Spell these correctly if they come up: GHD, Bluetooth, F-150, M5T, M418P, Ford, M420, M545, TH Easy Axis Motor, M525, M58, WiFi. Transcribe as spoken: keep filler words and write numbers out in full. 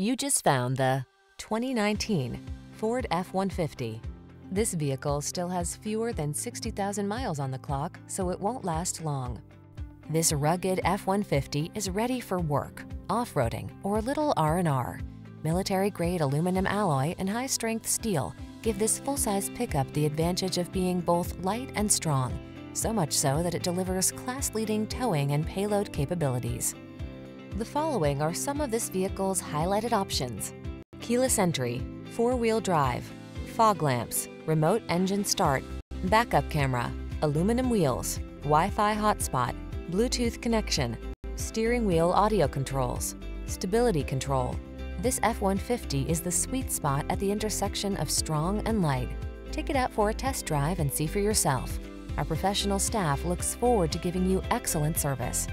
You just found the twenty nineteen Ford F one fifty. This vehicle still has fewer than sixty thousand miles on the clock, so it won't last long. This rugged F one fifty is ready for work, off-roading, or a little R and R. Military-grade aluminum alloy and high-strength steel give this full-size pickup the advantage of being both light and strong, so much so that it delivers class-leading towing and payload capabilities. The following are some of this vehicle's highlighted options: keyless entry, four-wheel drive, fog lamps, remote engine start, backup camera, aluminum wheels, Wi-Fi hotspot, Bluetooth connection, steering wheel audio controls, stability control. This F one fifty is the sweet spot at the intersection of strong and light. Take it out for a test drive and see for yourself. Our professional staff looks forward to giving you excellent service.